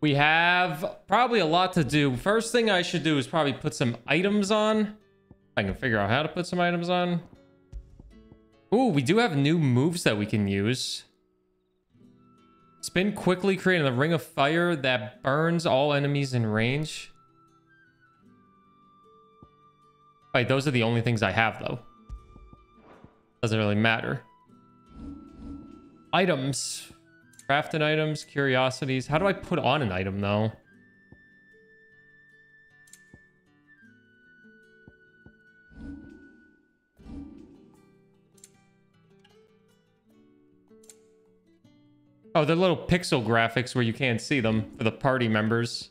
We have probably a lot to do. First thing I should do is probably put some items on. I can figure out how to put some items on. Ooh, we do have new moves that we can use. Spin quickly, creating a ring of fire that burns all enemies in range. Right, those are the only things I have, though. Doesn't really matter. Items. Crafting items, curiosities. How do I put on an item, though? Oh, they're little pixel graphics where you can't see them for the party members.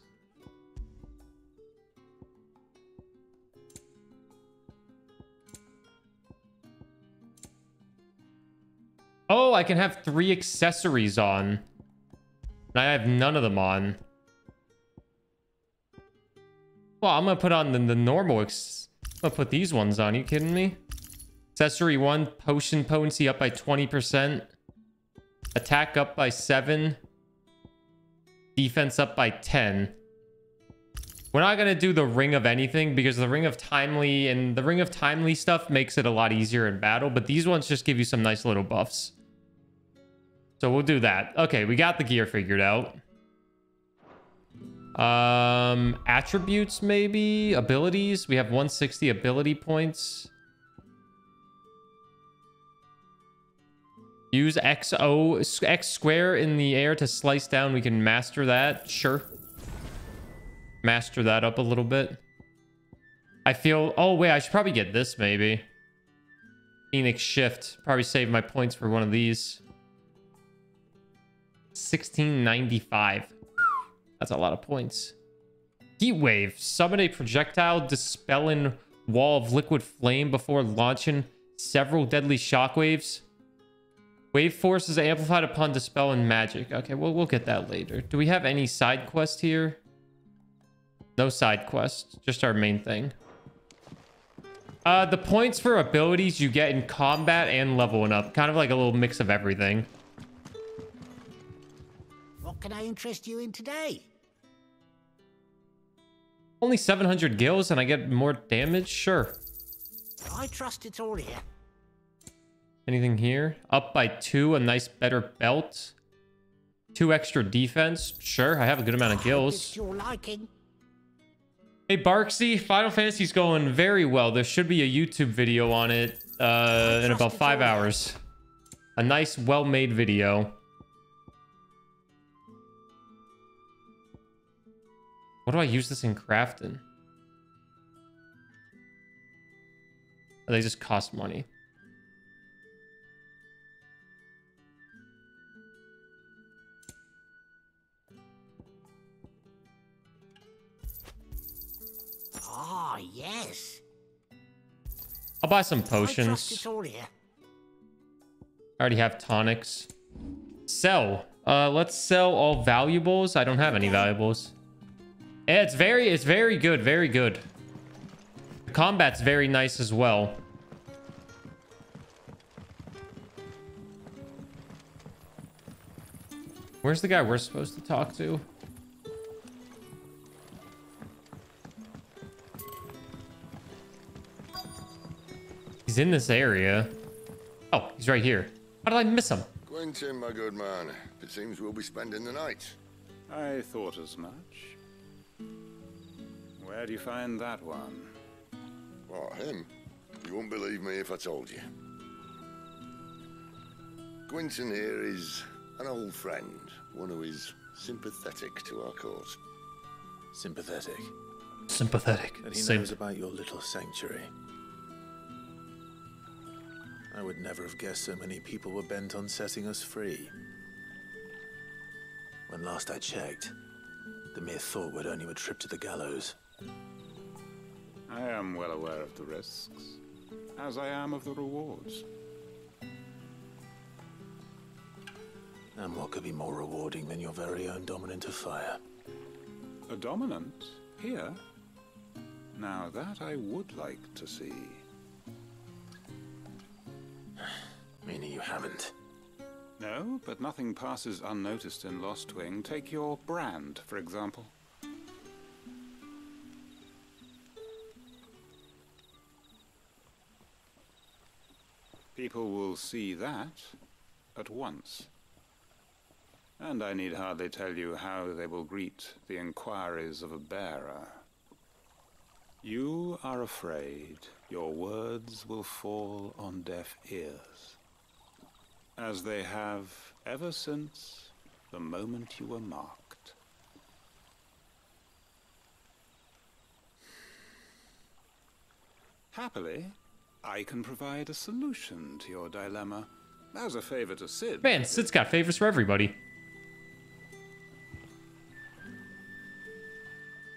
Oh, I can have 3 accessories on. And I have none of them on. Well, I'm going to put on the normal... I'm going to put these ones on. Are you kidding me? Accessory 1, potion potency up by 20%. Attack up by 7. Defense up by 10. We're not going to do the Ring of anything because the Ring of Timely and the Ring of Timely stuff makes it a lot easier in battle. But these ones just give you some nice little buffs. So we'll do that. Okay, we got the gear figured out. Attributes, maybe? Abilities? We have 160 ability points. Use X square in the air to slice down. We can master that. Sure. Master that up a little bit. I feel... Oh, wait. I should probably get this, maybe. Phoenix Shift. Probably save my points for one of these. 1695. That's a lot of points. Heat Wave. Summon a projectile dispelling wall of liquid flame before launching several deadly shockwaves. Wave force is amplified upon dispel and magic. Okay, we'll get that later. Do we have any side quest here? No side quest, just our main thing. The points for abilities you get in combat and leveling up. Kind of like a little mix of everything. What can I interest you in today? Only 700 gills and I get more damage? Sure. I trust it's all here. Anything here? Up by 2, a nice better belt. 2 extra defense. Sure, I have a good amount of gills. Hey, Barksy, Final Fantasy's going very well. There should be a YouTube video on it in about 5 hours. A nice, well-made video. What do I use this in crafting? Oh, they just cost money. Ah, oh, yes. I'll buy some potions. I already have tonics. Sell. Let's sell all valuables. I don't have any valuables. Yeah, it's very good. Very good. The combat's very nice as well. Where's the guy we're supposed to talk to? He's in this area. Oh, he's right here. How did I miss him? Quentin, my good man. It seems we'll be spending the night. I thought as much. Where do you find that one? What, him? You won't believe me if I told you. Quentin here is an old friend, one who is sympathetic to our cause. Sympathetic? Sympathetic. And he knows about your little sanctuary. I would never have guessed so many people were bent on setting us free. When last I checked, the mere thought would earn you a trip to the gallows. I am well aware of the risks, as I am of the rewards. And what could be more rewarding than your very own dominant of fire? A dominant? Here? Now that I would like to see. Meaning you haven't. No, but nothing passes unnoticed in Lostwing. Take your brand, for example. People will see that at once. And I need hardly tell you how they will greet the inquiries of a bearer. You are afraid your words will fall on deaf ears, as they have ever since the moment you were marked. Happily, I can provide a solution to your dilemma. As a favor to Cid. Man, Cid's got favors for everybody.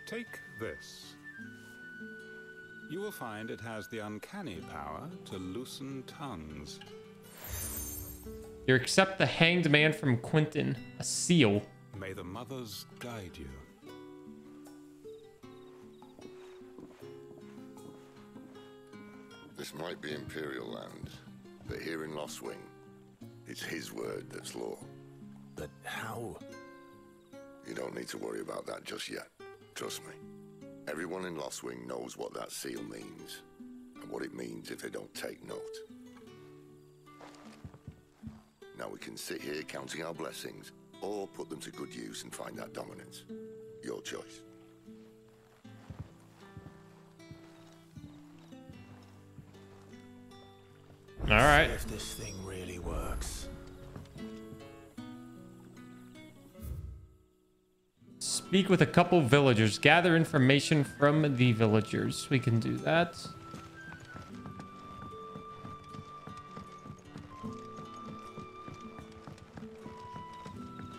Take this. You will find it has the uncanny power to loosen tongues. You accept the Hanged Man from Quentin, a seal. May the mothers guide you. This might be Imperial land, but here in Lostwing, it's his word that's law. But how? You don't need to worry about that just yet. Trust me. Everyone in Lostwing knows what that seal means, and what it means if they don't take note. Now we can sit here counting our blessings, or put them to good use and find that dominance. Your choice. All right. See if this thing really works. Speak with a couple villagers. Gather information from the villagers. We can do that.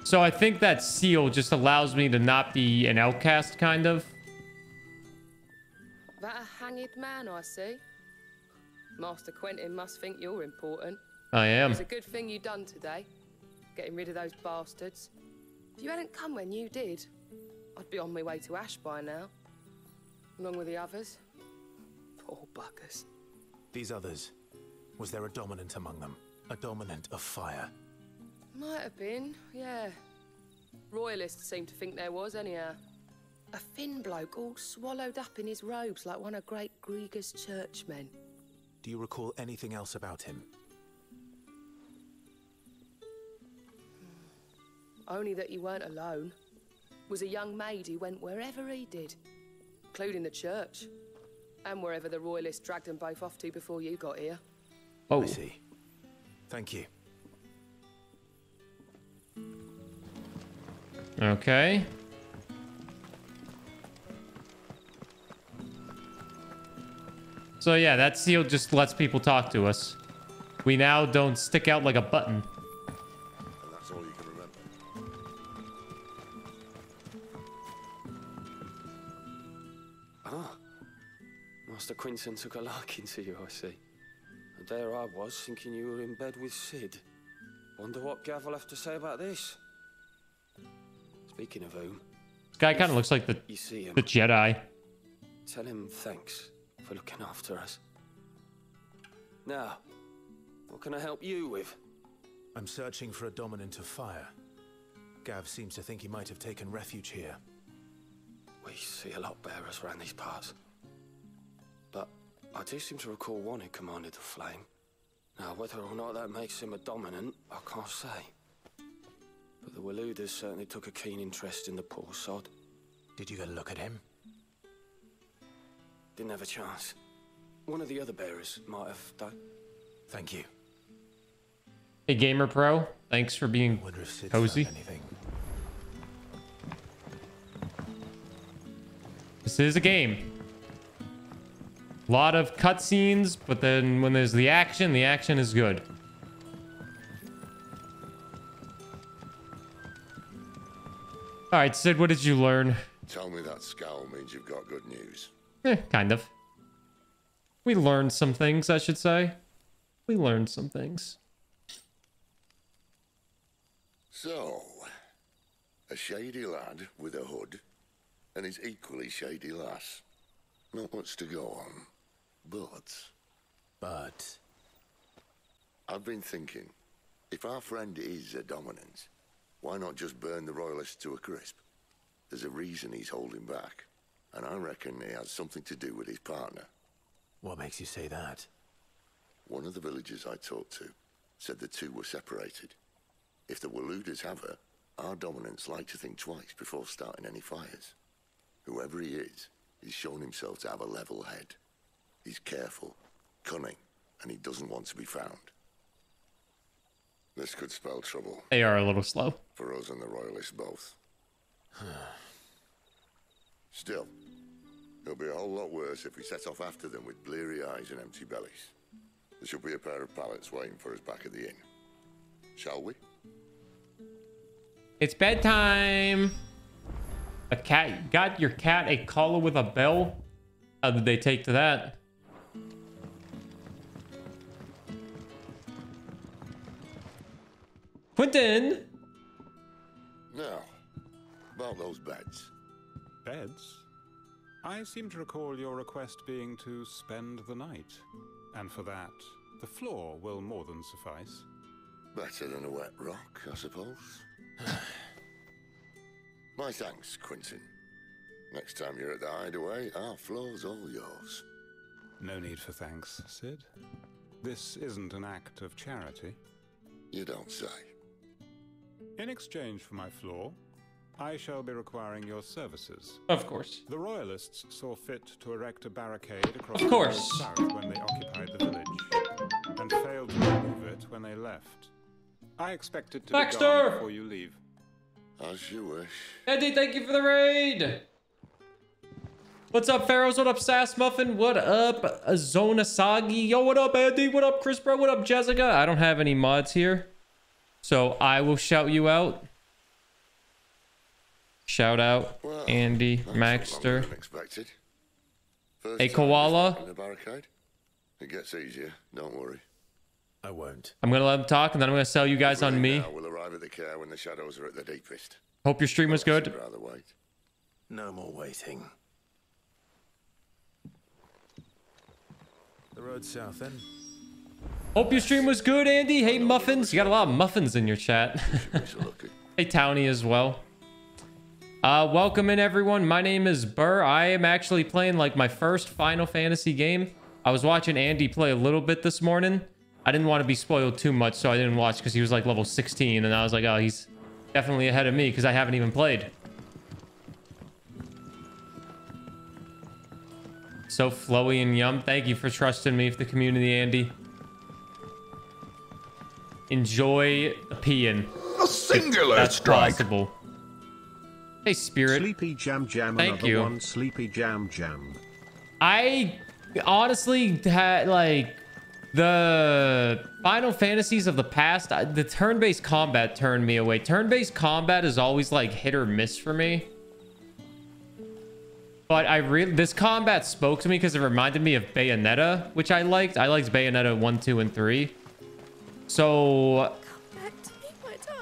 So I think that seal just allows me to not be an outcast, kind of. That a hanged man, I see. Master Quentin must think you're important. I am. It's a good thing you done today, getting rid of those bastards. If you hadn't come when you did, I'd be on my way to Ash by now, along with the others. Poor buggers. These others, was there a dominant among them? A dominant of fire? Might have been, yeah. Royalists seem to think there was, anyhow. A thin bloke all swallowed up in his robes like one of great Grieger's churchmen. Do you recall anything else about him? Only that he weren't alone. Was a young maid who went wherever he did, including the church, and wherever the royalists dragged them both off to before you got here. Oh, I see. Thank you. Okay. So yeah, that seal just lets people talk to us. We now don't stick out like a button. And that's all you can remember. Ah, Master Quentin took a liking to you, I see. And there I was, thinking you were in bed with Cid. Wonder what Gav will have to say about this. Speaking of whom, this guy kind of looks like the Jedi. Tell him thanks for looking after us. Now, what can I help you with? I'm searching for a dominant of fire. Gav seems to think he might have taken refuge here. We see a lot bearers around these parts. But I do seem to recall one who commanded the flame. Now, whether or not that makes him a dominant, I can't say. But the Waludas certainly took a keen interest in the poor sod. Did you get a look at him? Didn't have a chance. One of the other bearers might have done. Thank you. Hey, Gamer Pro. Thanks for being cozy. This is a game. A lot of cutscenes, but then when there's the action is good. All right, Cid, what did you learn? Tell me that scowl means you've got good news. Kind of. We learned some things, I should say. We learned some things. So, a shady lad with a hood and his equally shady lass. Not much to go on, but... I've been thinking, If our friend is a dominant, why not just burn the Royalists to a crisp? There's a reason he's holding back, and I reckon he has something to do with his partner. What makes you say that? One of the villagers I talked to said the two were separated. If the Waluders have her, our dominants like to think twice before starting any fires. Whoever he is, he's shown himself to have a level head. He's careful, cunning, and he doesn't want to be found. This could spell trouble. They are a little slow. For us and the Royalists both. Still, it'll be a whole lot worse if we set off after them with bleary eyes and empty bellies. There should be a pair of pallets waiting for us back at the inn. Shall we? It's bedtime. A cat got your cat a collar with a bell? How did they take to that? Quentin! Now, about those beds. Beds? I seem to recall your request being to spend the night. And for that, the floor will more than suffice. Better than a wet rock, I suppose. My thanks, Quentin. Next time you're at the Hideaway, our floor's all yours. No need for thanks, Cid. This isn't an act of charity. You don't say. In exchange for my floor, I shall be requiring your services. Of course. The Royalists saw fit to erect a barricade across the south when they occupied the village, and failed to remove it when they left. I expect it to be gone before you leave. As you wish. Eddie, thank you for the raid! What's up, Pharaohs? What up, Sass Muffin? What up, Zona Sagi? Yo, what up, Eddie? What up, Chris Bro? What up, Jessica? I don't have any mods here, so I will shout you out. Shout out, well, Andy Maxter. A koala. It gets easier. Don't worry. I won't. I'm gonna let them talk, and then I'm gonna sell you guys on me. We'll arrive at the care when the shadows are at the deepest. Hope your stream was good. No more waiting. The road south end. Hope your stream was good, Andy. Hey, Muffins. You got a lot of muffins in your chat. Hey, Townie as well. Welcome in, everyone. My name is Burr. I am actually playing like my first Final Fantasy game. I was watching Andy play a little bit this morning. I didn't want to be spoiled too much, so I didn't watch because he was like level 16, and I was like, oh, he's definitely ahead of me because I haven't even played. So flowy and yum. Thank you for trusting me for the community, Andy. Enjoy a peeing. A singular that's strike. Possible. Hey, Spirit. Sleepy Jam Jam. Thank you. One Sleepy Jam Jam. I honestly had like... The Final Fantasies of the past, the turn-based combat turned me away. Turn-based combat is always like hit or miss for me. But I really, this combat spoke to me because it reminded me of Bayonetta, which I liked. I liked Bayonetta 1, 2, and 3. So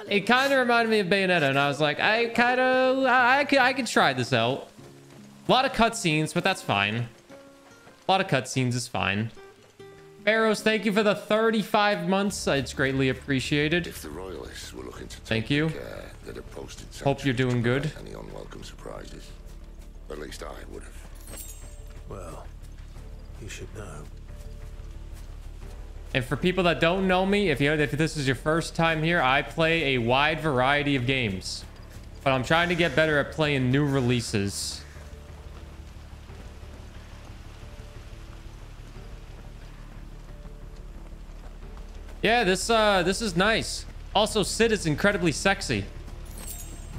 it kind of reminded me of Bayonetta, and I was like, I could try this out. A lot of cutscenes, but that's fine. A lot of cutscenes is fine. Pharaohs, thank you for the 35 months. It's greatly appreciated. If the Royalists were looking to thank you. Hope you're doing good. Any unwelcome surprises? At least I would have. Well, you should know. And for people that don't know me, if this is your first time here, I play a wide variety of games, but I'm trying to get better at playing new releases. Yeah, this is nice. Also, Cid is incredibly sexy.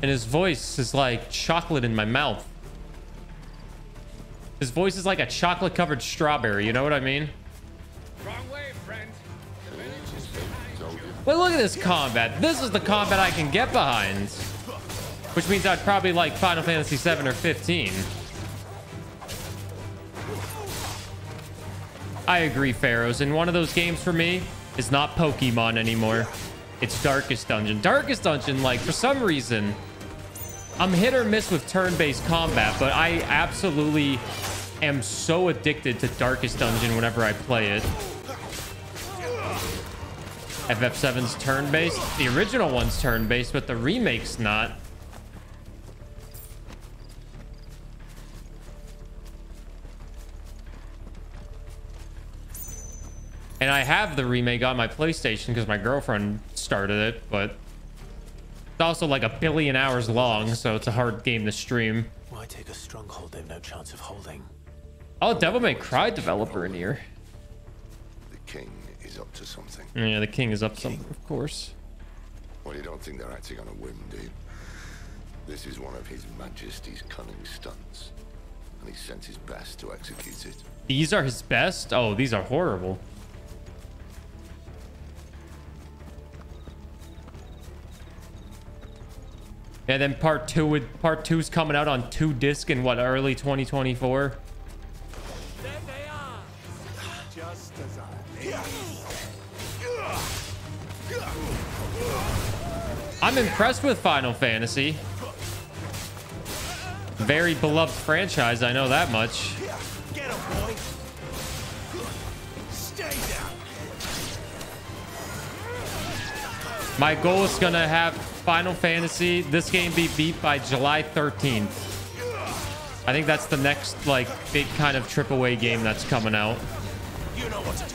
And his voice is like chocolate in my mouth. His voice is like a chocolate-covered strawberry, you know what I mean? Wrong way, friend. But look at this combat. This is the combat I can get behind. Which means I'd probably like Final Fantasy VII or 15. I agree, Pharaohs. In one of those games for me... It's not Pokemon anymore. It's Darkest Dungeon. Darkest Dungeon, like, for some reason, I'm hit or miss with turn-based combat, but I absolutely am so addicted to Darkest Dungeon whenever I play it. FF7's turn-based. The original one's turn-based, but the remake's not. And I have the remake on my PlayStation because my girlfriend started it, but it's also like 1 billion hours long, so it's a hard game to stream. Why take a stronghold they've no chance of holding? Oh, Devil May Cry developer in here. The king is up to something. Yeah, the king is up to something, of course. Well, you don't think they're acting on a whim, do you? This is one of His Majesty's cunning stunts, and he sent his best to execute it. These are his best? Oh, these are horrible. And then part two's coming out on 2 disc in what, early 2024? There they are. Just as I'm impressed with Final Fantasy. Very beloved franchise, I know that much. Get him, boy. Stay down. My goal is gonna have Final Fantasy, this game, be beat by July 13th. I think that's the next like big kind of AAA game that's coming out. You know what to do,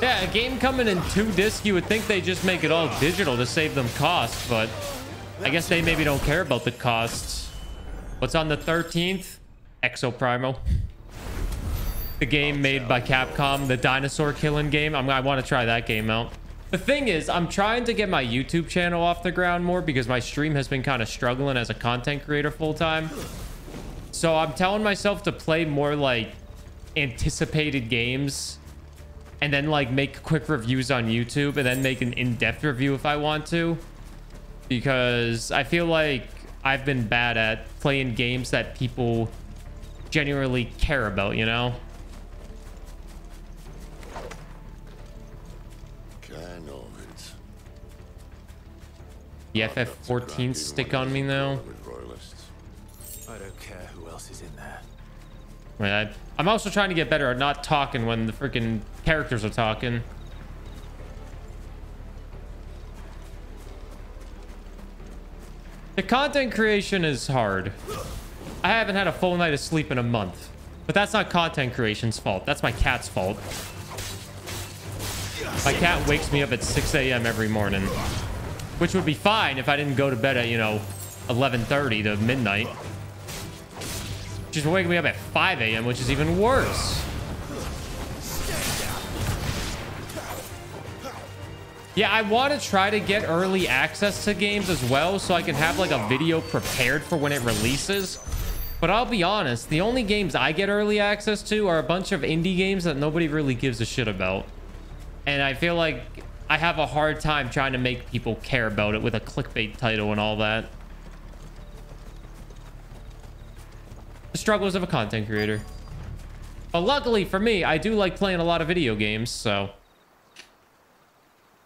boy. Yeah, a game coming in 2 disc, you would think they just make it all digital to save them costs, but I guess they maybe don't care about the costs. What's on the 13th? Exoprimal. The game made by Capcom, the dinosaur killing game. I want to try that game out. The thing is, I'm trying to get my YouTube channel off the ground more because my stream has been kind of struggling as a content creator full time. So I'm telling myself to play more like anticipated games and then like make quick reviews on YouTube and then make an in-depth review if I want to, because I feel like I've been bad at playing games that people genuinely care about, you know? The FF14 stick on me now. I don't care who else is in there. Wait, I'm also trying to get better at not talking when the freaking characters are talking. The content creation is hard. I haven't had a full night of sleep in a month, but that's not content creation's fault. That's my cat's fault. My cat wakes me up at 6 a.m. every morning, which would be fine if I didn't go to bed at, you know, 11:30 to midnight. She's waking me up at 5 a.m., which is even worse. Yeah, I want to try to get early access to games as well, so I can have like a video prepared for when it releases. But I'll be honest, the only games I get early access to are a bunch of indie games that nobody really gives a shit about. And I feel like I have a hard time trying to make people care about it with a clickbait title and all that. The struggles of a content creator. But luckily for me, I do like playing a lot of video games, so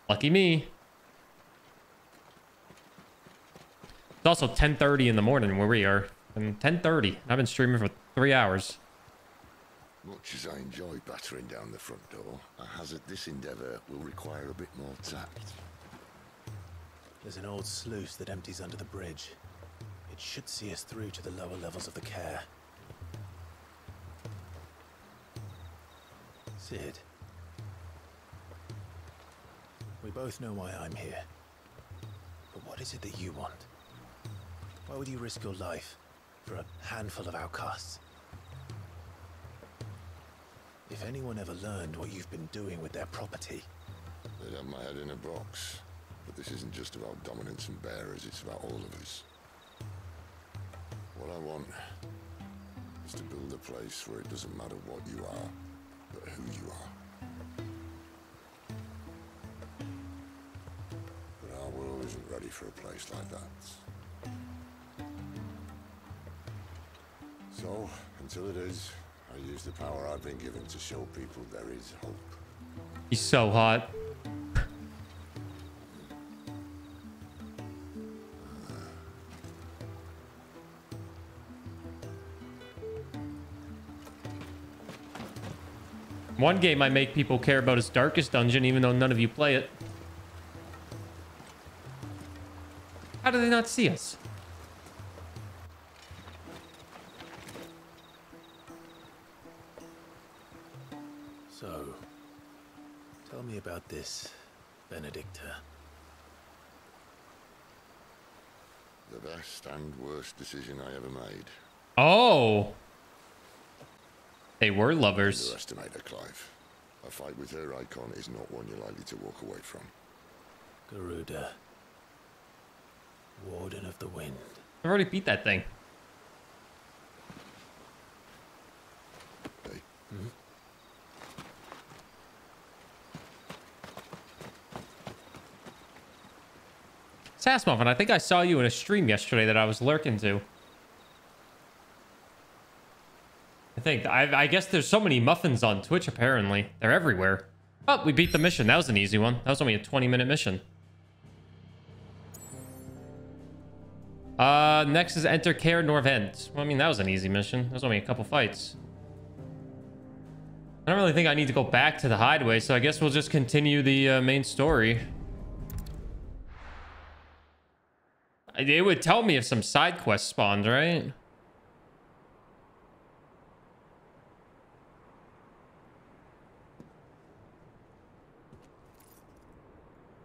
lucky me. It's also 10:30 in the morning where we are. And 10:30. I've been streaming for 3 hours. Much as I enjoy battering down the front door, I hazard this endeavor will require a bit more tact. There's an old sluice that empties under the bridge. It should see us through to the lower levels of the care. Sid. We both know why I'm here. But what is it that you want? Why would you risk your life for a handful of outcasts? If anyone ever learned what you've been doing with their property... They'd have my head in a box. But this isn't just about dominance and bearers, it's about all of us. What I want is to build a place where it doesn't matter what you are, but who you are. But our world isn't ready for a place like that. So, until it is, I use the power I've been given to show people there is hope. He's so hot. One game I make people care about is Darkest Dungeon, even though none of you play it. How do they not see us? So, tell me about this, Benedicta. The best and worst decision I ever made. Oh! They were lovers. Underestimate her, Clive. A fight with her icon is not one you're likely to walk away from. Garuda. Warden of the Wind. I've already beat that thing. Hey. Mm-hmm. Sassmuffin, I think I saw you in a stream yesterday that I was lurking to. I think. I guess there's so many muffins on Twitch, apparently. They're everywhere. Oh, we beat the mission. That was an easy one. That was only a 20-minute mission. Next is Enter Care Norvent. Well, I mean, that was an easy mission. That was only a couple fights. I don't really think I need to go back to the hideaway, so I guess we'll just continue the main story. It would tell me if some side quests spawned, right?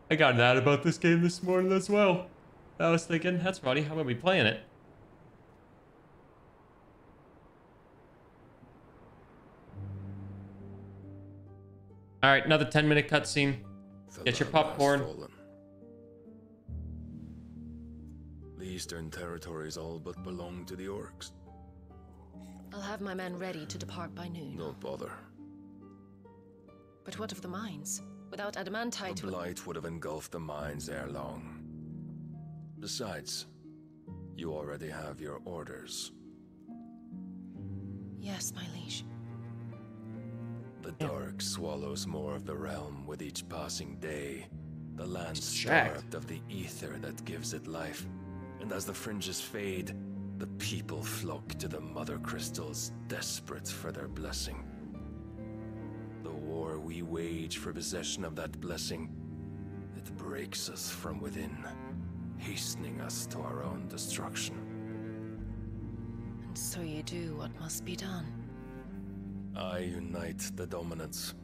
I got mad about this game this morning as well. I was thinking, that's funny, how about we playing it? Alright, another 10-minute cutscene. Get your popcorn. The eastern territories all but belong to the orcs. I'll have my men ready to depart by noon. Don't bother. But what of the mines? Without adamantite... The blight would have engulfed the mines ere long. Besides, you already have your orders. Yes, my liege. The dark swallows more of the realm with each passing day. The land's starved of the ether that gives it life. And as the fringes fade, the people flock to the mother crystals, desperate for their blessing. The war we wage for possession of that blessing, it breaks us from within. Hastening us to our own destruction. And so you do what must be done. I unite the dominants,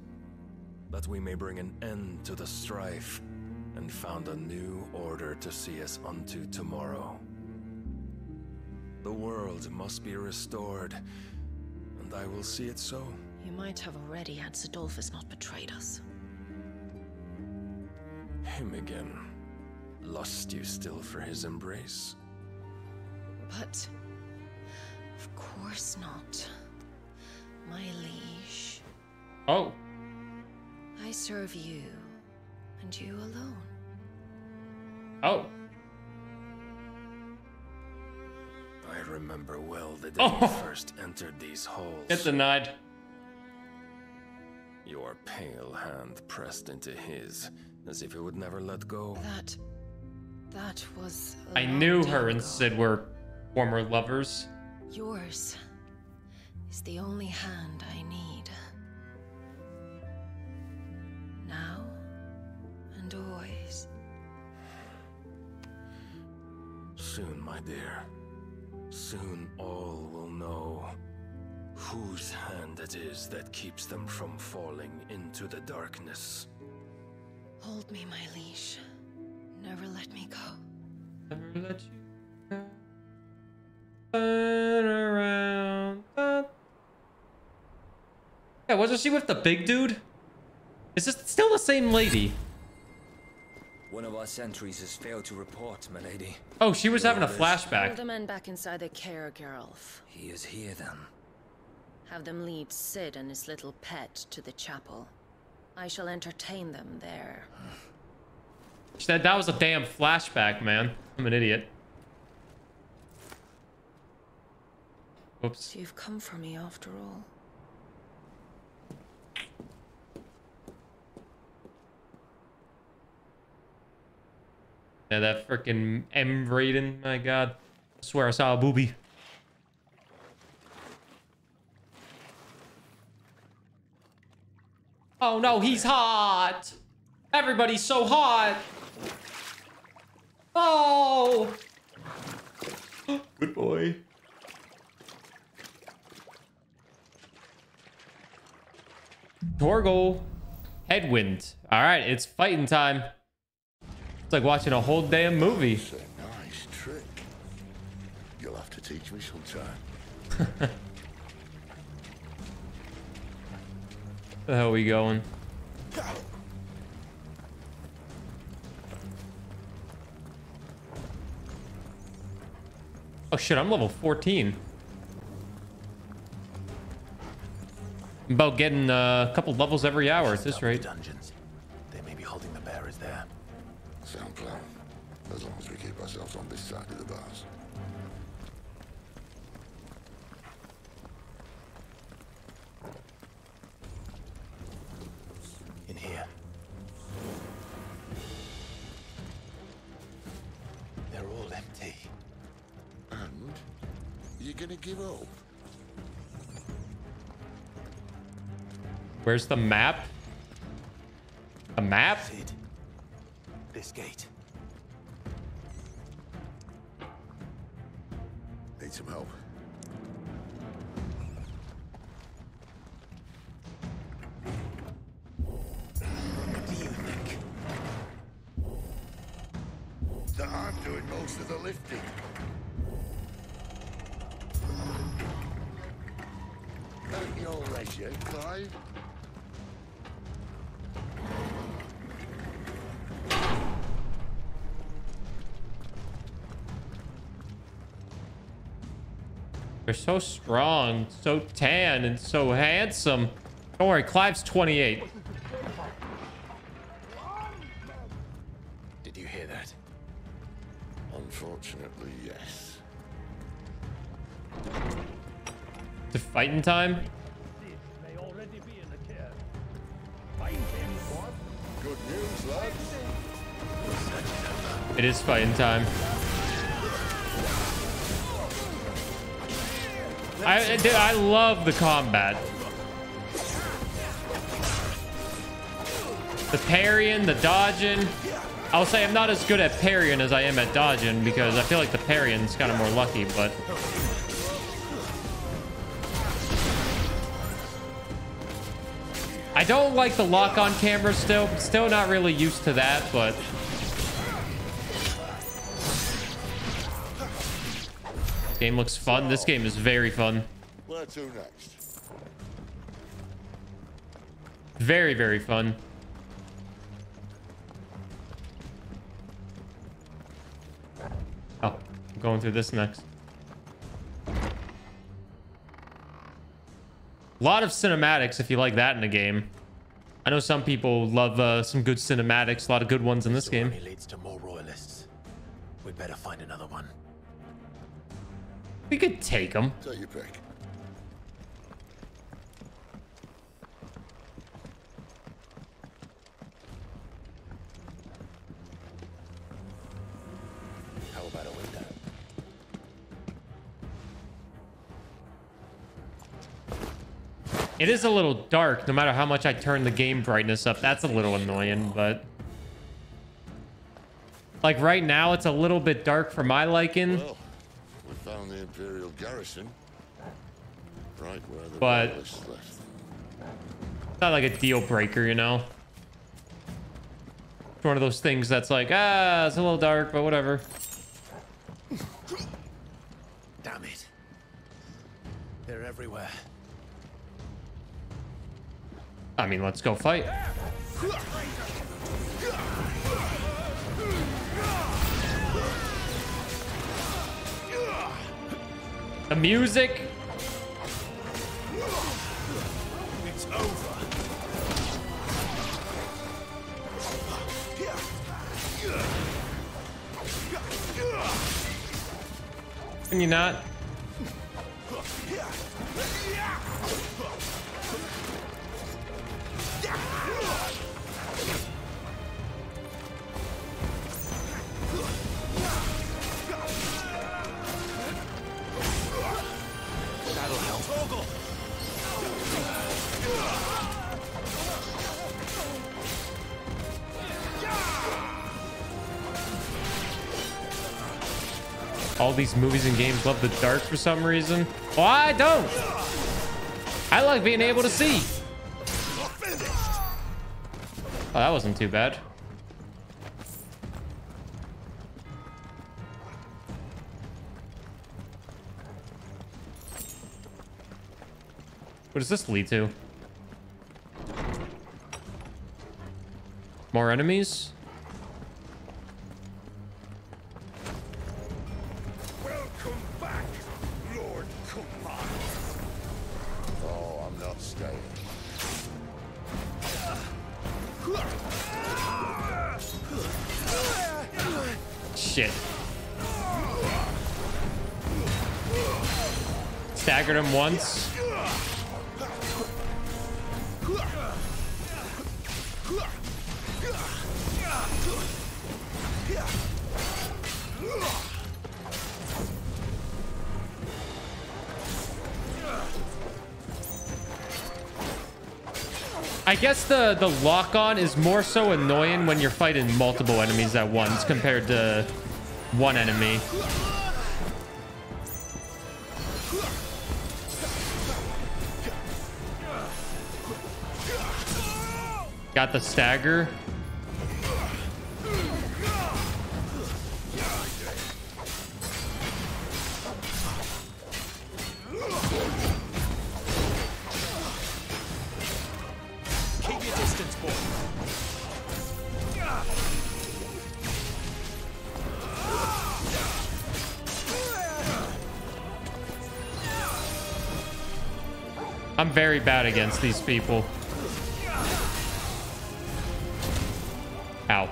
that we may bring an end to the strife, and found a new order to see us unto tomorrow. The world must be restored, and I will see it so. You might have already had Cidolfus not betrayed us. Him again. Lust you still for his embrace? But... of course not, my liege. Oh. I serve you, and you alone. Oh. I remember well the day you first entered these halls. Get denied. Your pale hand pressed into his, as if it would never let go. That was... I knew her and Cid were former lovers. Yours is the only hand I need. Now and always. Soon, my dear. Soon all will know whose hand it is that keeps them from falling into the darkness. Hold me, my liege. Never let me go. Never let you go. Turn around. Yeah, wasn't she with the big dude? Is this still the same lady? One of our sentries has failed to report, my lady. Oh, she was having a flashback. Hold the men back inside the care, Geralf. He is here, then. Have them lead Cid and his little pet to the chapel. I shall entertain them there. That was a damn flashback, man. I'm an idiot. Oops. You've come for me after all. Yeah, that freaking M Raiden. My God. I swear I saw a booby. Oh no, he's hot. Everybody's so hot. Oh. Good boy. Torgal. Headwind. All right, it's fighting time. It's like watching a whole damn movie. That's a nice trick. You'll have to teach me sometime. The hell are we going? Oh shit, I'm level 14. I'm about getting a couple levels every hour at this rate. Dungeons. They may be holding the bearers there. Sound plan. As long as we keep ourselves on this side of the bars. In here. They're all empty. And you're gonna give up? Where's the map? A map? This gate. Need some help. What do you think? That I'm doing most of the lifting. At your leisure, Clive. They're so strong, so tan, and so handsome. Don't worry, Clive's 28. Did you hear that? Unfortunately, yes. Is it fighting time? They already be in the care. Fight them, what? Good news, lads. It is fighting time. Dude, I love the combat. The parrying, the dodging. I'll say I'm not as good at parrying as I am at dodging because I feel like the parrying is kind of more lucky, but... I don't like the lock on camera still. Still not really used to that, but... Game looks fun. This game is very fun. Where to next? Very, very fun. Oh, I'm going through this next. A lot of cinematics if you like that in a game. I know some people love some good cinematics. A lot of good ones in this game. Leads to more royalists. We'd better find another one. We could take them. So you pick. How about a window? It is a little dark, no matter how much I turn the game brightness up. That's a little annoying, but... Like right now, it's a little bit dark for my liking. Whoa. We found the Imperial garrison, right where the Royalists left. It's not like a deal breaker, you know. It's one of those things that's like, ah, it's a little dark, but whatever. Damn it! They're everywhere. I mean, let's go fight. The music. It's over. Can you not? all these movies and games love the dark for some reason. Well, I don't. I like being able to see. Oh, that wasn't too bad. What does this lead to? More enemies? Welcome back, Lord Commander. Oh, I'm not staying. Shit. Staggered him once. I guess the lock-on is more so annoying when you're fighting multiple enemies at once compared to one enemy. Got the stagger. I'm very bad against these people. Ow.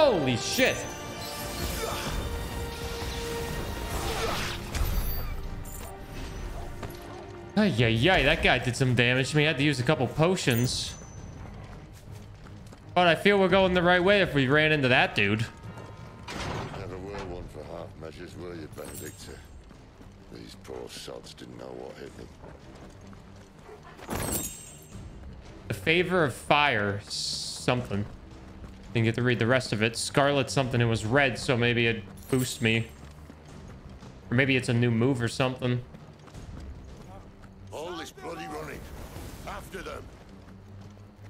Holy shit. Ay-yi-yi, that guy did some damage to me. I had to use a couple potions. But I feel we're going the right way if we ran into that dude. Never were one for half measures, were you, Benedicta? These poor sods didn't know what hit them. The favor of fire something. Didn't get to read the rest of it. Scarlet something. It was red, so maybe it boosts me. Or maybe it's a new move or something. All this bloody running. After them.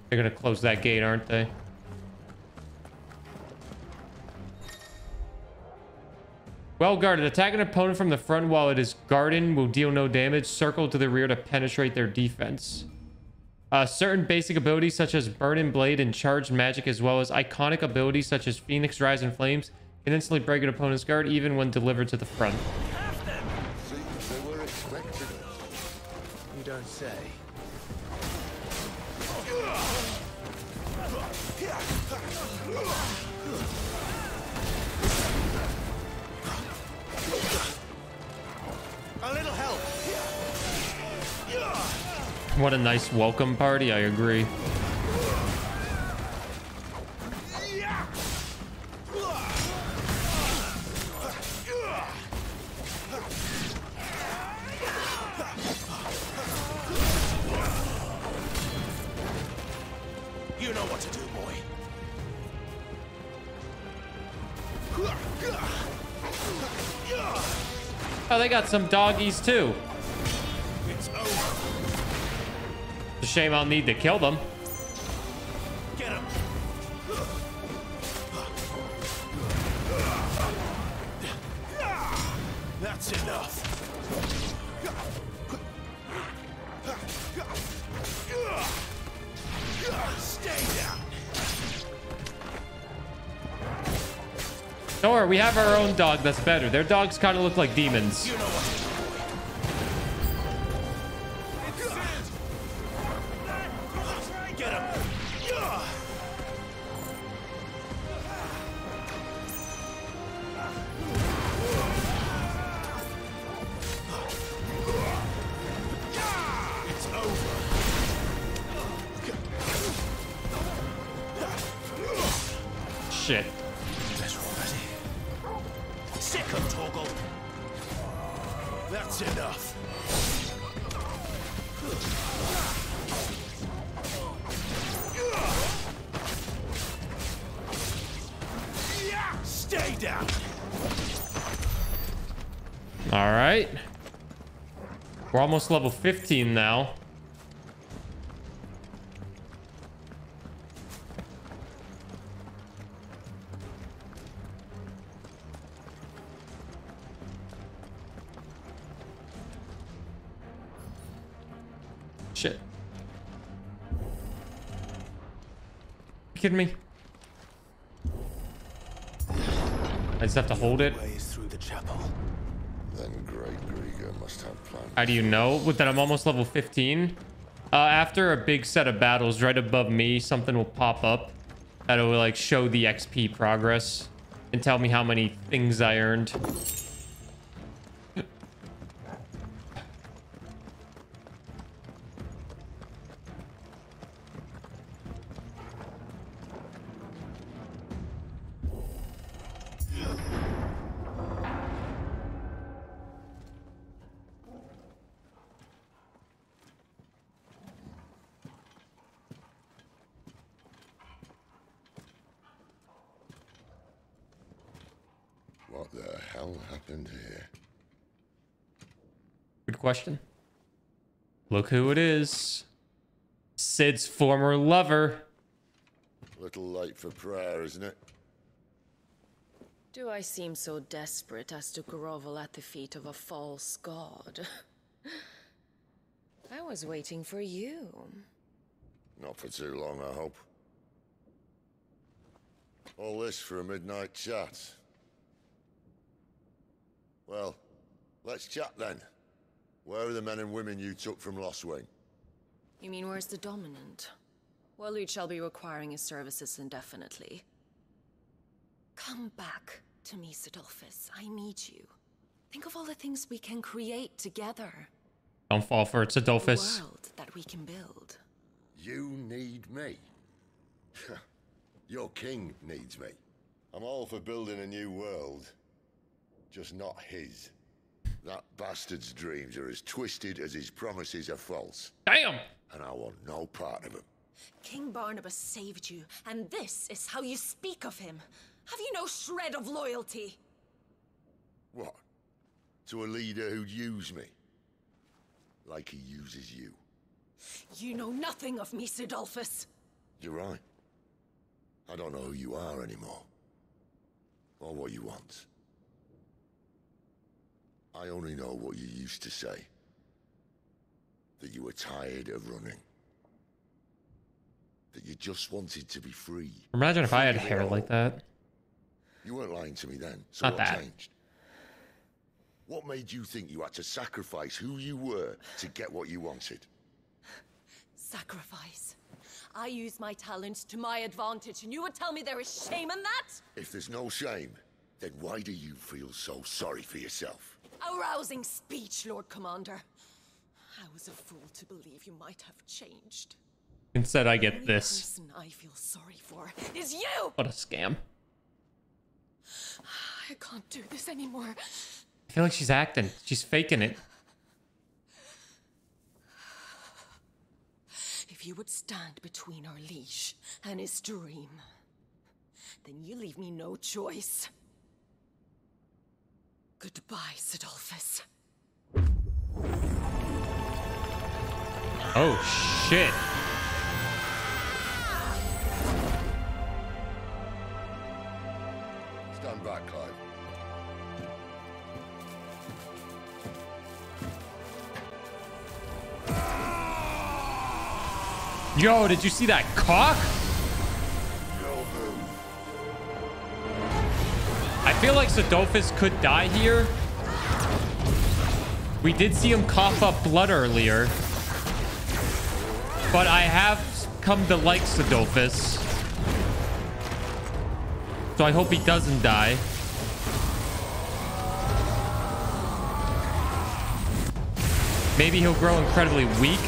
They're gonna close that gate, aren't they? Well guarded. Attack an opponent from the front while it is guarded will deal no damage. Circle to the rear to penetrate their defense. Certain basic abilities such as Burn and Blade and Charged Magic, as well as iconic abilities such as Phoenix, Rise, and Flames, can instantly break an opponent's guard even when delivered to the front. See, they were expecting it. You don't say. A little help. What a nice welcome party, I agree. You know what to do, boy. Oh, they got some doggies too. Shame I'll need to kill them. Get him. That's enough. Stay down. Don't worry, we have our own dog that's better. Their dogs kind of look like demons. You know what? shit. Sick of Torgal. That's enough. Stay down. All right. We're almost level 15 now. Shit. You kidding me? I just have to hold it. How do you know? With that, I'm almost level 15. After a big set of battles, right above me, something will pop up that'll like show the XP progress and tell me how many things I earned. Question. Look who it is. Cid's former lover. A little late for prayer, isn't it? Do I seem so desperate as to grovel at the feet of a false god? I was waiting for you. Not for too long, I hope. All this for a midnight chat. Well, let's chat then. Where are the men and women you took from Lostwing? You mean where's the dominant? Well, we shall be requiring his services indefinitely. Come back to me, Cidolfus. I need you. Think of all the things we can create together. Don't fall for it, Cidolfus. The world that we can build. You need me. Your king needs me. I'm all for building a new world. Just not his. That bastard's dreams are as twisted as his promises are false. Damn! And I want no part of him. King Barnabas saved you, and this is how you speak of him. Have you no shred of loyalty? What? To a leader who'd use me? Like he uses you. You know nothing of me, Cidolfus. You're right. I don't know who you are anymore. Or what you want. I only know what you used to say. That you were tired of running. That you just wanted to be free. Imagine if I had hair like that. You weren't lying to me then, so what changed? What made you think you had to sacrifice who you were to get what you wanted? Sacrifice? I use my talents to my advantage, and you would tell me there is shame in that? If there's no shame, then why do you feel so sorry for yourself? A rousing speech, Lord Commander. I was a fool to believe you might have changed. Instead, I get this. The only person I feel sorry for is you! What a scam. I can't do this anymore. I feel like she's acting. She's faking it. If you would stand between our liege and his dream, then you leave me no choice. Goodbye, Cidolfus. Oh, shit. Stand back, Clive. Yo, did you see that cock? I feel like Cidolfus could die here. We did see him cough up blood earlier. But I have come to like Cidolfus. So I hope he doesn't die. Maybe he'll grow incredibly weak.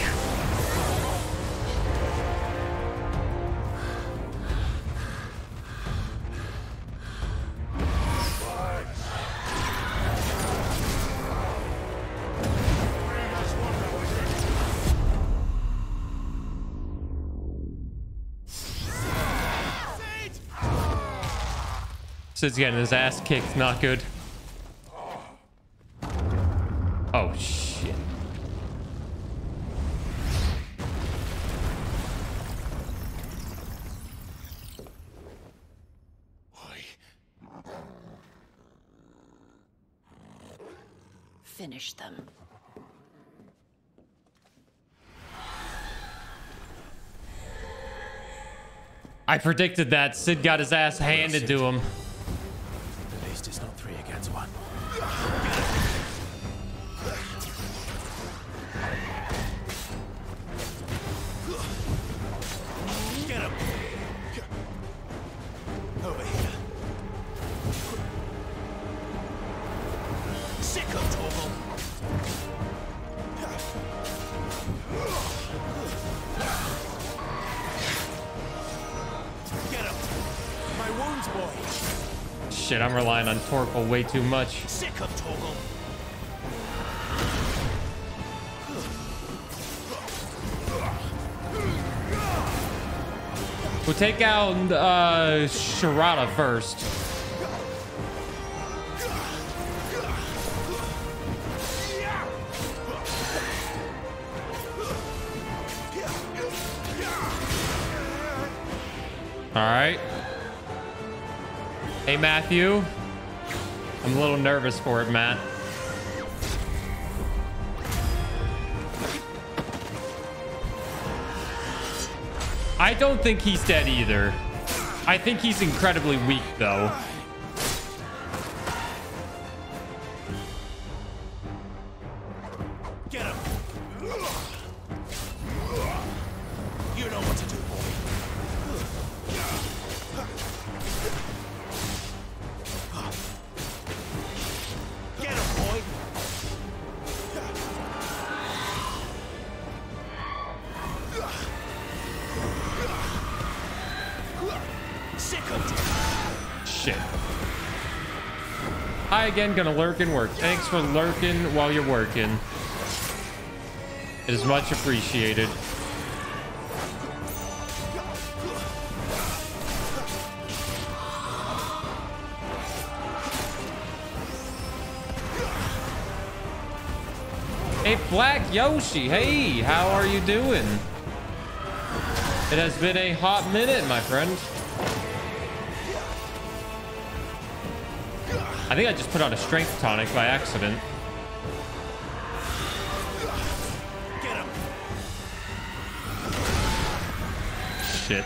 So he's getting his ass kicked. Not good. Oh, shit. Finish them. I predicted that. Sid got his ass handed to him. At least it's not 3 against 1. Get him. Over here. Sicko, Torgal. Get him. My wounds, boy. Shit, I'm relying on Torgal way too much. Sicko, Torgal. We'll take out Sharada first. All right. Hey, Matthew. I'm a little nervous for it, Matt. I don't think he's dead either. I think he's incredibly weak, though. Get him. You know what to do, boy. Get him, boy. Shit. I again gonna lurk and work. Thanks for lurking while you're working. It is much appreciated. Hey, Black Yoshi. Hey, how are you doing? It has been a hot minute, my friend. I think I just put on a strength tonic by accident. Get him. Shit.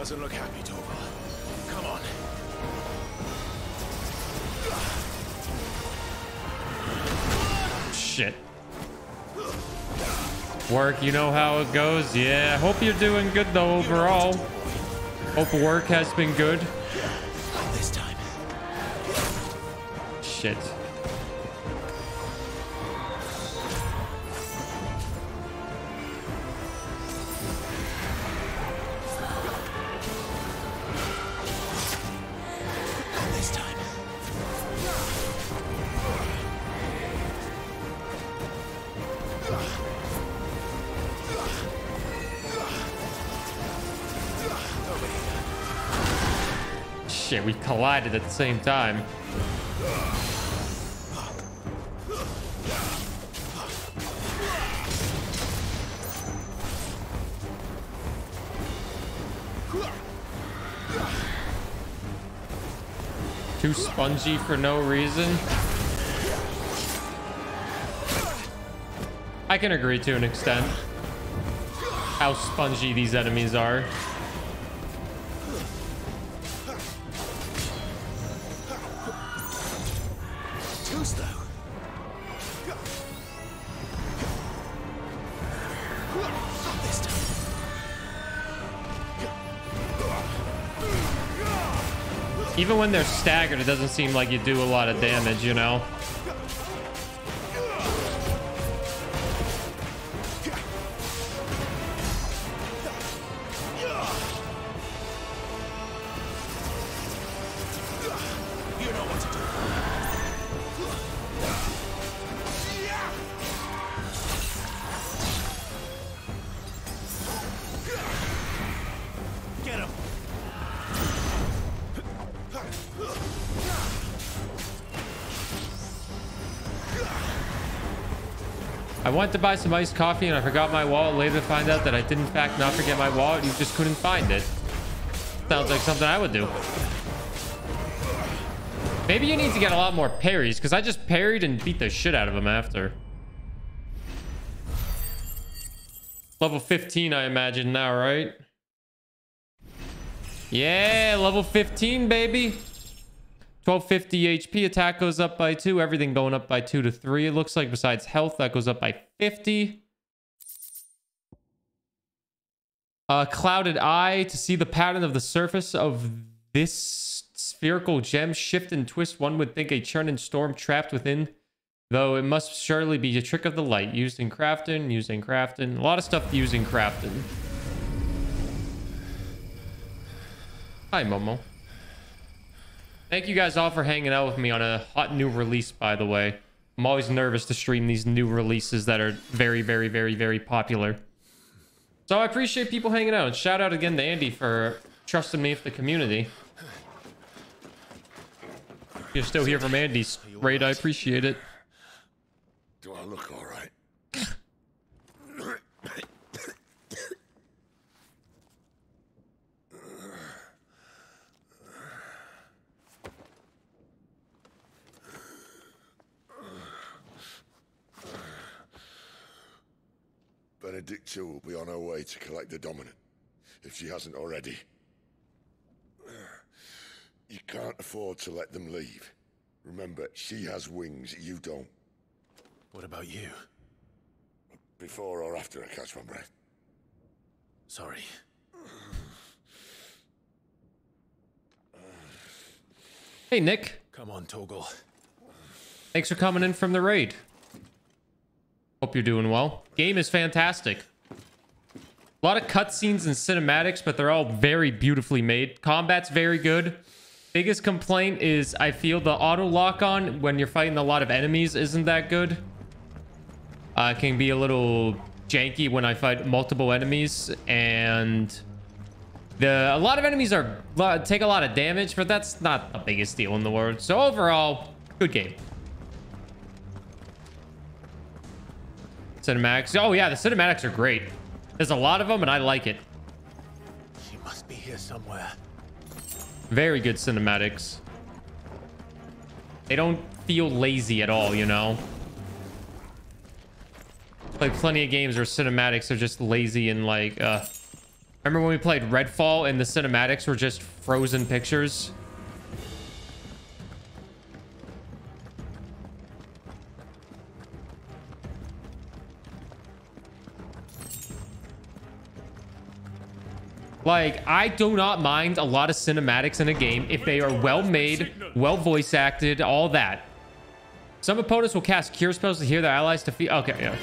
Doesn't look happy, Torgal. Come on. Shit. Work, you know how it goes. Yeah, hope you're doing good though overall. Hope work has been good. Not this time. Shit. Shit, we collided at the same time. Too spongy for no reason. I can agree to an extent how spongy these enemies are. Even when they're staggered, it doesn't seem like you do a lot of damage, you know? I went to buy some iced coffee and I forgot my wallet. Later to find out that I did in fact not forget my wallet. You just couldn't find it. Sounds like something I would do. Maybe you need to get a lot more parries, because I just parried and beat the shit out of him after. Level 15, I imagine now, right? Yeah, level 15, baby. 1250 HP, attack goes up by 2. Everything going up by 2 to 3. It looks like besides health, that goes up by 50. Clouded eye to see the pattern of the surface of this spherical gem shift and twist. One would think a churn and storm trapped within, though it must surely be a trick of the light. Used in crafting, using crafting. A lot of stuff used in crafting. Hi, Momo. Thank you guys all for hanging out with me on a hot new release, by the way. I'm always nervous to stream these new releases that are very, very, very, very popular. So I appreciate people hanging out. And shout out again to Andy for trusting me with the community. If you're still here from Andy's raid, I appreciate it. Do I look all right? Benedicta will be on her way to collect the dominant, if she hasn't already. You can't afford to let them leave. Remember, she has wings, you don't. What about you? Before or after I catch my breath. Sorry. Hey, Nick. Come on, Torgal. Thanks for coming in from the raid. Hope you're doing well. Game is fantastic. A lot of cutscenes and cinematics, but they're all very beautifully made. Combat's very good. Biggest complaint is I feel the auto lock on when you're fighting a lot of enemies isn't that good. It can be a little janky when I fight multiple enemies, and a lot of enemies are take a lot of damage, but that's not the biggest deal in the world. So overall, good game. Cinematics. Oh yeah, the cinematics are great. There's a lot of them and I like it. She must be here somewhere. Very good cinematics. They don't feel lazy at all, you know? Like plenty of games where cinematics are just lazy and like, remember when we played Redfall and the cinematics were just frozen pictures? Like, I do not mind a lot of cinematics in a game if they are well made, well voice acted, all that. Some opponents will cast cure spells to heal their allies to feed. Okay, yeah.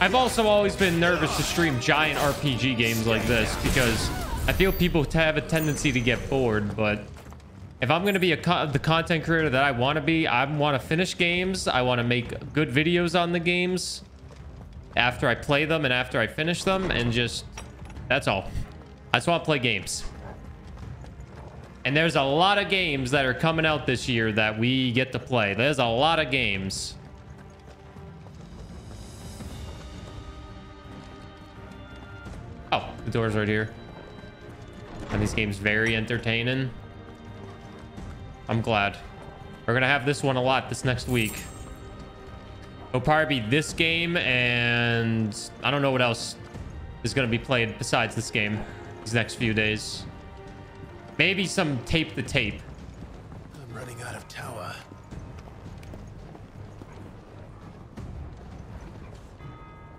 I've also always been nervous to stream giant RPG games like this because I feel people have a tendency to get bored, but if I'm going to be the content creator that I want to be, I want to finish games, I want to make good videos on the games after I play them and after I finish them, and just, that's all. I just want to play games. And there's a lot of games that are coming out this year that we get to play. There's a lot of games. Oh, the door's right here. And these games very entertaining. I'm glad. We're gonna have this one a lot this next week. It'll probably be this game, and I don't know what else is gonna be played besides this game these next few days. Maybe some Tape the Tape. I'm running out of tower.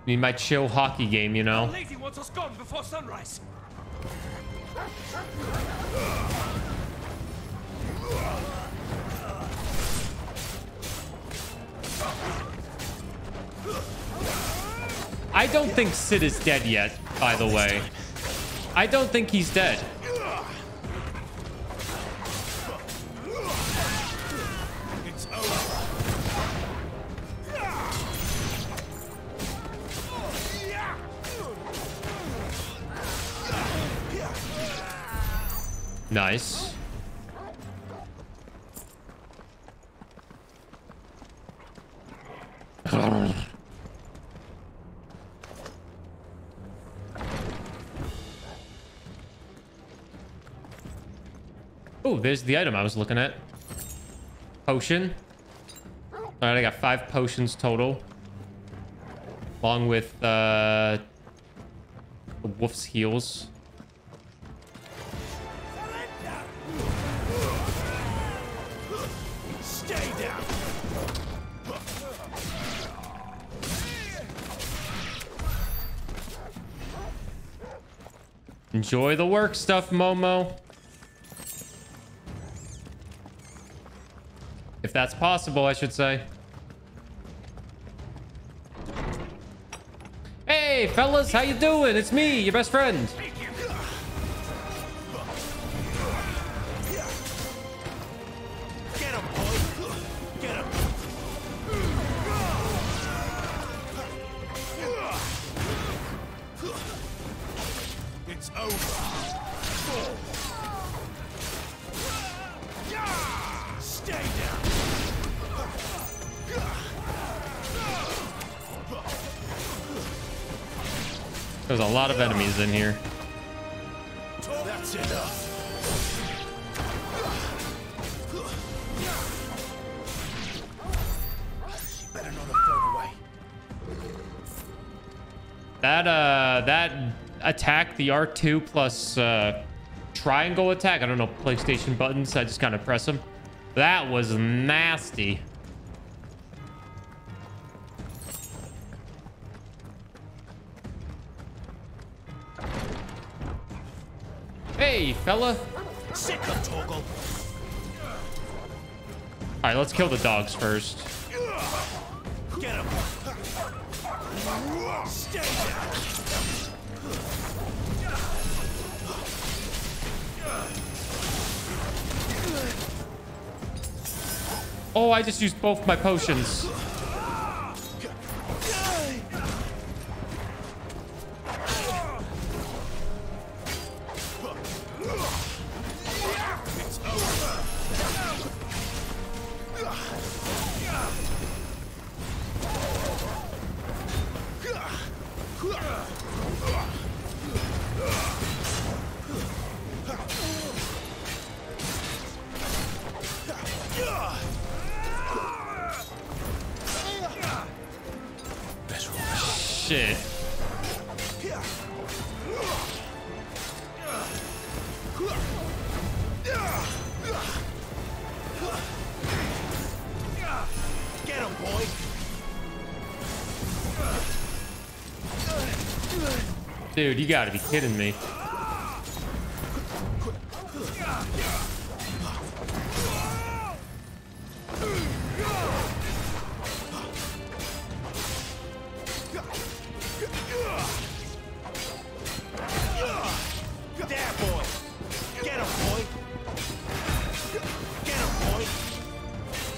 Need my chill hockey game, you know. Lady wants us gone before sunrise. I don't think Sid is dead yet, by the way. I don't think he's dead. Nice. Oh, there's the item I was looking at. Potion. All right, I got 5 potions total. Along with the wolf's heels. Enjoy the work stuff, Momo. If that's possible, I should say. Hey, fellas, how you doing? It's me, your best friend. There's a lot of enemies in here. That's enough. You better not have flown away. That attack, the R2 plus triangle attack. I don't know PlayStation buttons. I just kind of press them. That was nasty. Hey, fella. Sick of Torgal. All right, let's kill the dogs first. Get him. Stay down. Oh, I just used both my potions. Shit. Get him, boy. Dude, you gotta be kidding me.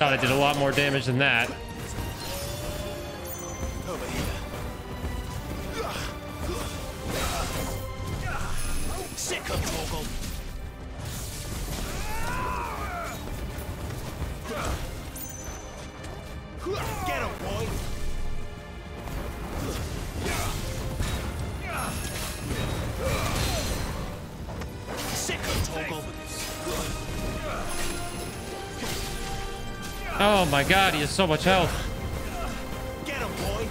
I did a lot more damage than that. Oh my god, he has so much health. Get him, boy.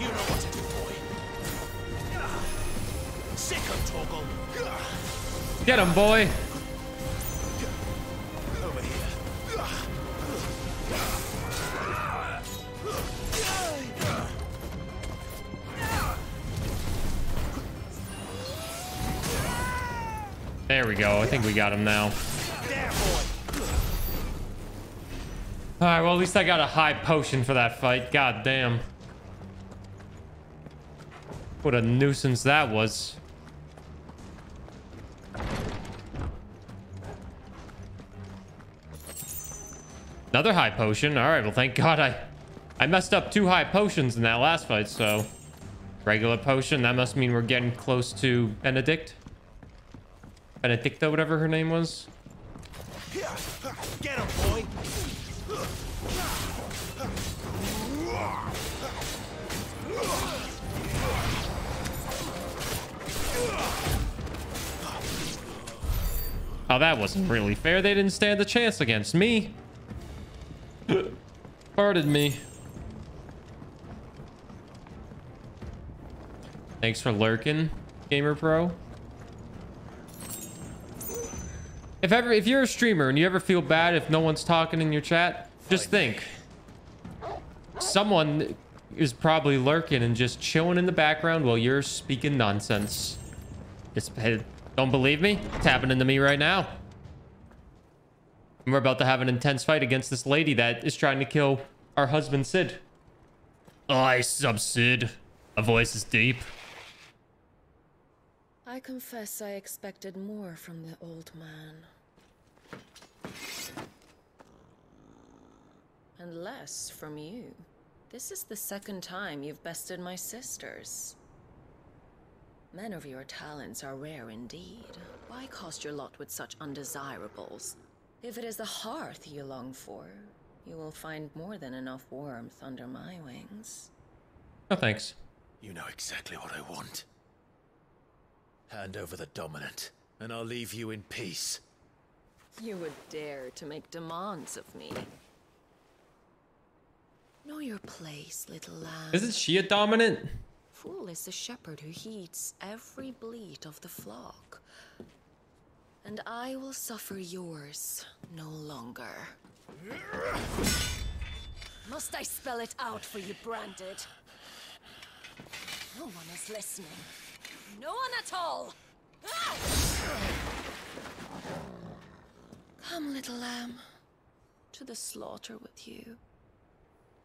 You know what to do, boy. Sick of Torgal. Get him, boy. There we go. I think we got him now. All right, well, at least I got a high potion for that fight. God damn. What a nuisance that was. Another high potion. All right, well, thank God I messed up 2 high potions in that last fight, so... Regular potion. That must mean we're getting close to Benedicta, whatever her name was. Get him, boy. Oh, that wasn't really fair. They didn't stand a chance against me. Pardon me. Thanks for lurking, Gamer Pro. If you're a streamer and you ever feel bad if no one's talking in your chat, just think. Someone is probably lurking and just chilling in the background while you're speaking nonsense. Don't believe me? It's happening to me right now. And we're about to have an intense fight against this lady that is trying to kill our husband, Sid. I sub Sid. A voice is deep. I confess I expected more from the old man. And less from you. This is the second time you've bested my sisters. Men of your talents are rare indeed. Why cast your lot with such undesirables? If it is the hearth you long for, you will find more than enough warmth under my wings. Oh, thanks. You know exactly what I want. Hand over the dominant, and I'll leave you in peace. You would dare to make demands of me. Know your place, little lamb. Isn't she a dominant? Fool is the shepherd who heeds every bleat of the flock. And I will suffer yours no longer. Must I spell it out for you, branded? No one is listening. No one at all! Ah! Come, little lamb. To the slaughter with you.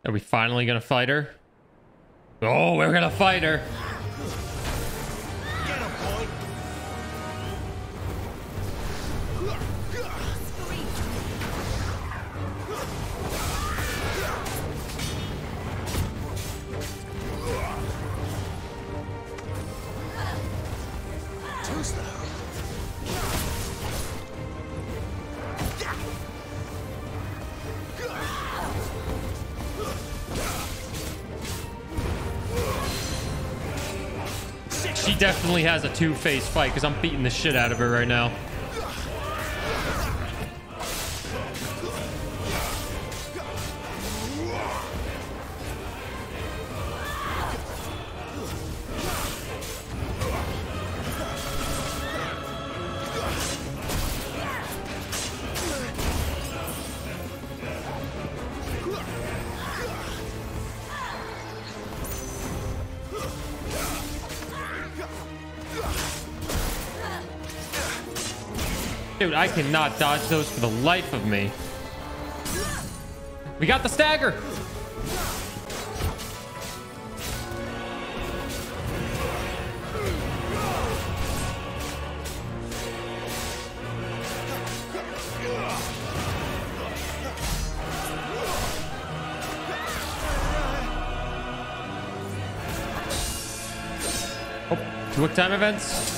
Are we finally gonna fight her? Oh, we're gonna fight her! Get him, boy! She definitely has a two-faced fight because I'm beating the shit out of her right now. Dude, I cannot dodge those for the life of me. We got the stagger! Oh, quick time events.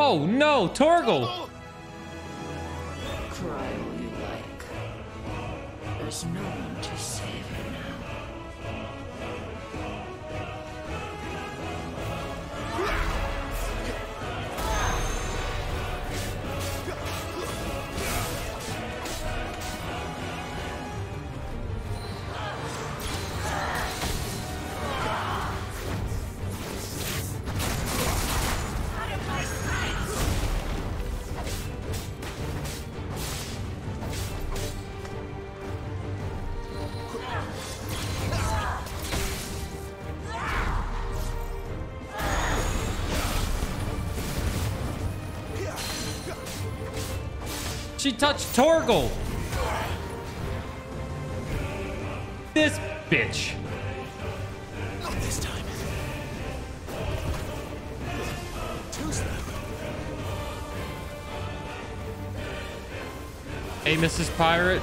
Oh no, Torgal! Cry all you like. is known to save her now. She touched Torgal. This bitch. Not this time. Too slow. Hey, Mrs. Pirate.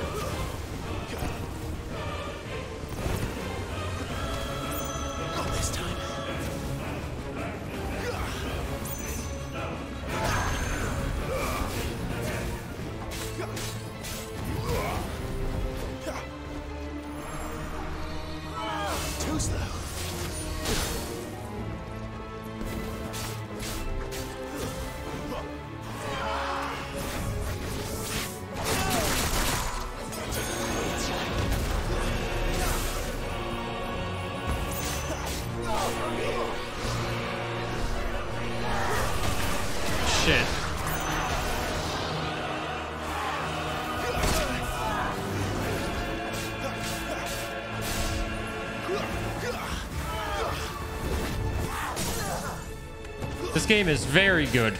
This game is very good.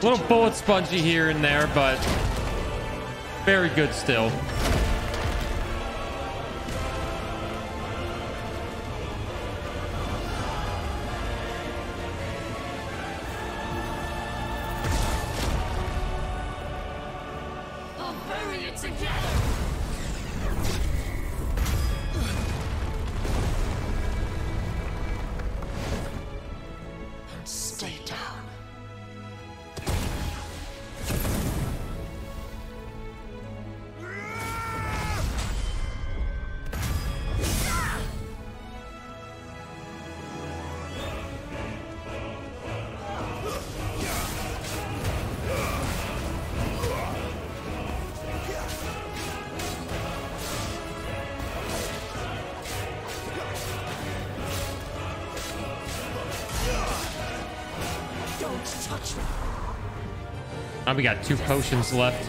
Little bullet spongy here and there, but very good still. We got 2 potions left.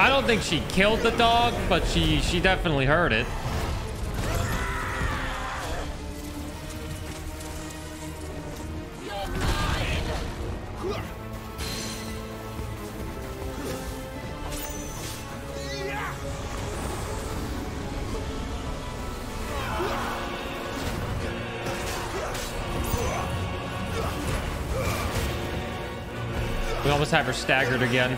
I don't think she killed the dog, but she definitely hurt it. We almost have her staggered again.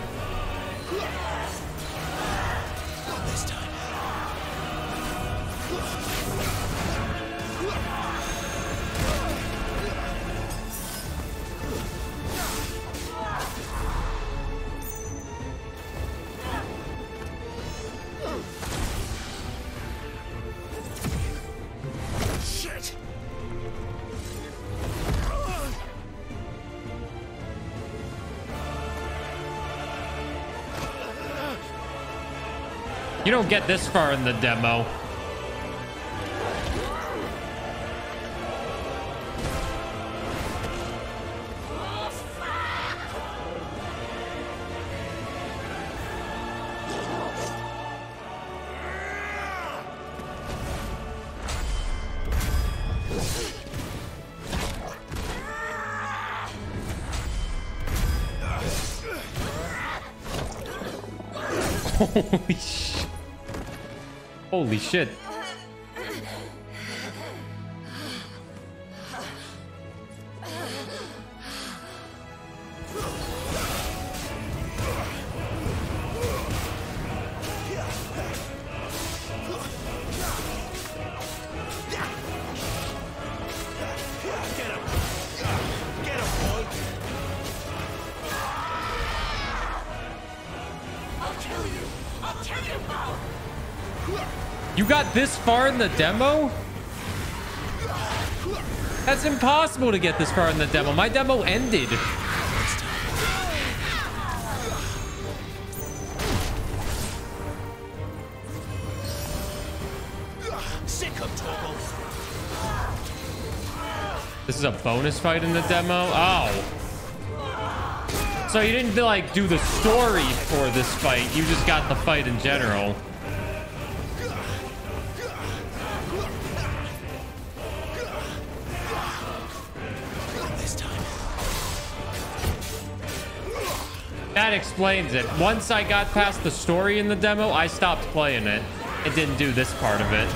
You don't get this far in the demo. Holy shit. Holy shit. This far in the demo? That's impossible to get this far in the demo. My demo ended. This is a bonus fight in the demo? Oh. So you didn't like do the story for this fight. You just got the fight in general. That explains it. Once I got past the story in the demo, I stopped playing it. It didn't do this part of it.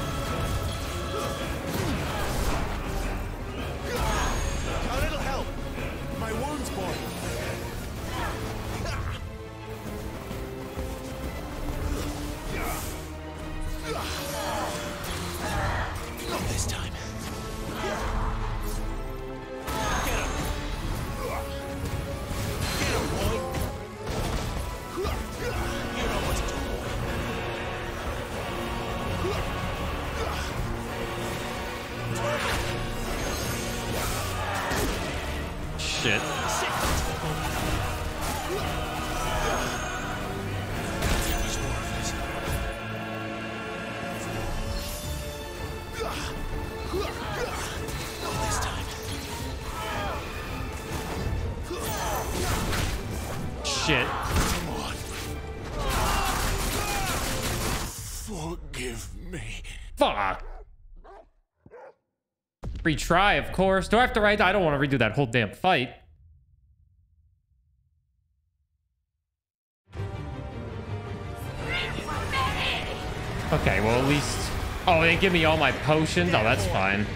Retry, of course. Do I have to write? I don't want to redo that whole damn fight. Okay, well, at least... Oh, they give me all my potions? Oh, that's fine.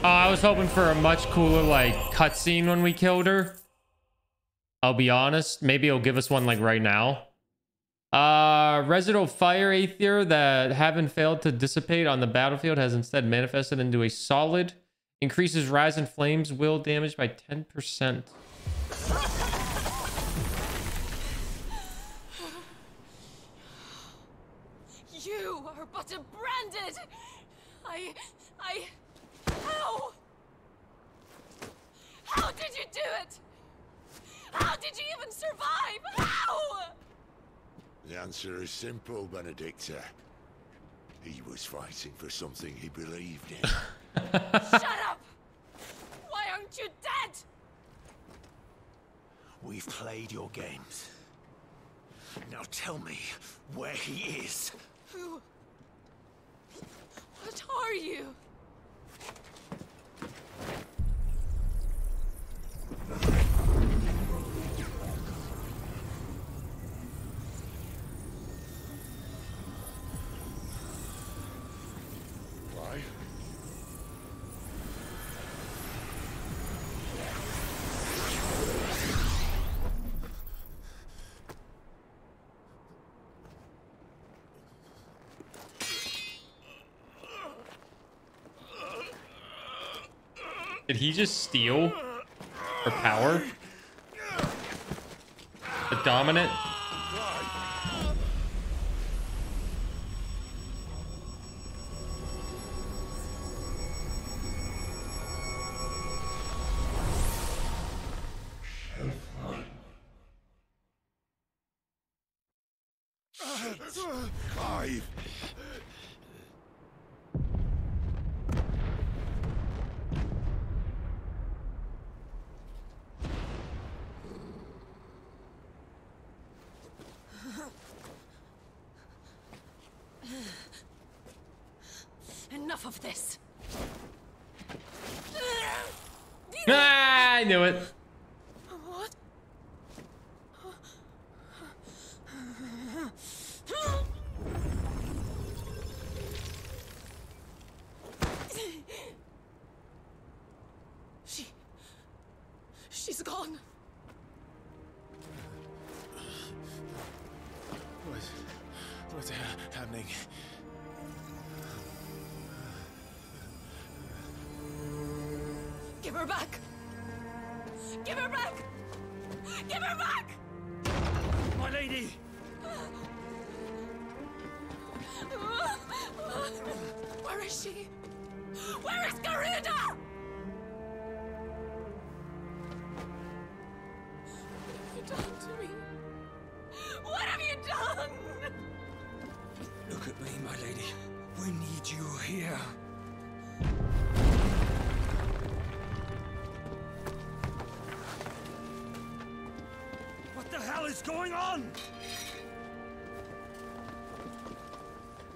I was hoping for a much cooler, like, cutscene when we killed her. I'll be honest. Maybe he'll give us one, like, right now. Residual fire aether that haven't failed to dissipate on the battlefield has instead manifested into a solid. Increases rise in flames will damage by 10%. got branded! How did you do it? How did you even survive? How? The answer is simple, Benedicta. He was fighting for something he believed in. Shut up! Why aren't you dead? We've played your games. Now tell me where he is. Who? What are you? Did he just steal her power? The dominant?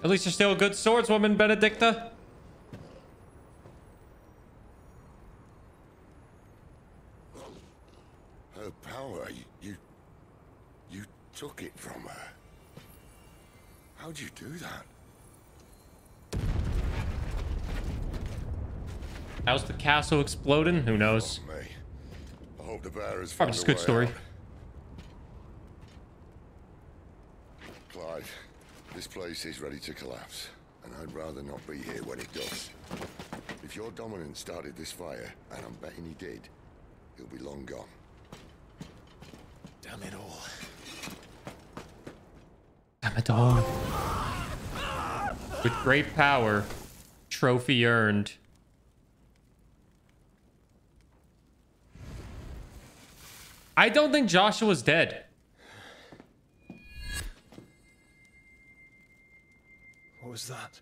At least you're still a good swordswoman, Benedicta. Her power, you took it from her. How'd you do that? How's the castle exploding? Who knows? Oh, hope the bear is probably just a good story. Out. Clive. This place is ready to collapse, and I'd rather not be here when it does. If your dominant started this fire, and I'm betting he did, he'll be long gone. Damn it all. Damn it all. With great power, trophy earned. I don't think Joshua's dead. Was that?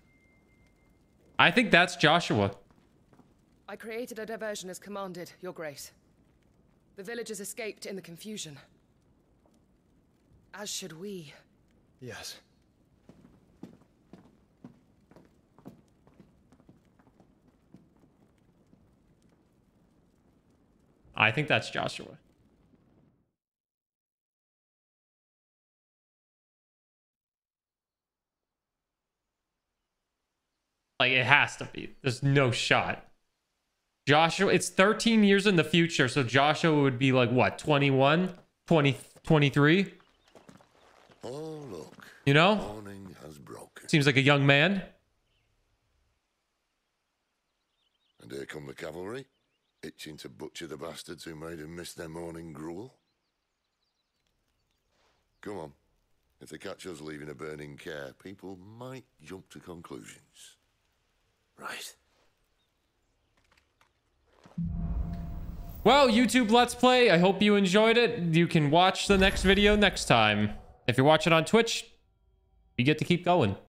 I think that's Joshua. I created a diversion as commanded, Your Grace. The villagers escaped in the confusion. As should we. Yes. I think that's Joshua. Like, it has to be. There's no shot. Joshua, it's 13 years in the future, so Joshua would be like, what, 21? 20, 23? Oh, look. You know? Morning has broken. Seems like a young man. And here come the cavalry, itching to butcher the bastards who made him miss their morning gruel. Come on, If they catch us leaving a burning care, people might jump to conclusions. Right. Well, YouTube Let's Play, I hope you enjoyed it. You can watch the next video next time. If you're watching on Twitch, you get to keep going.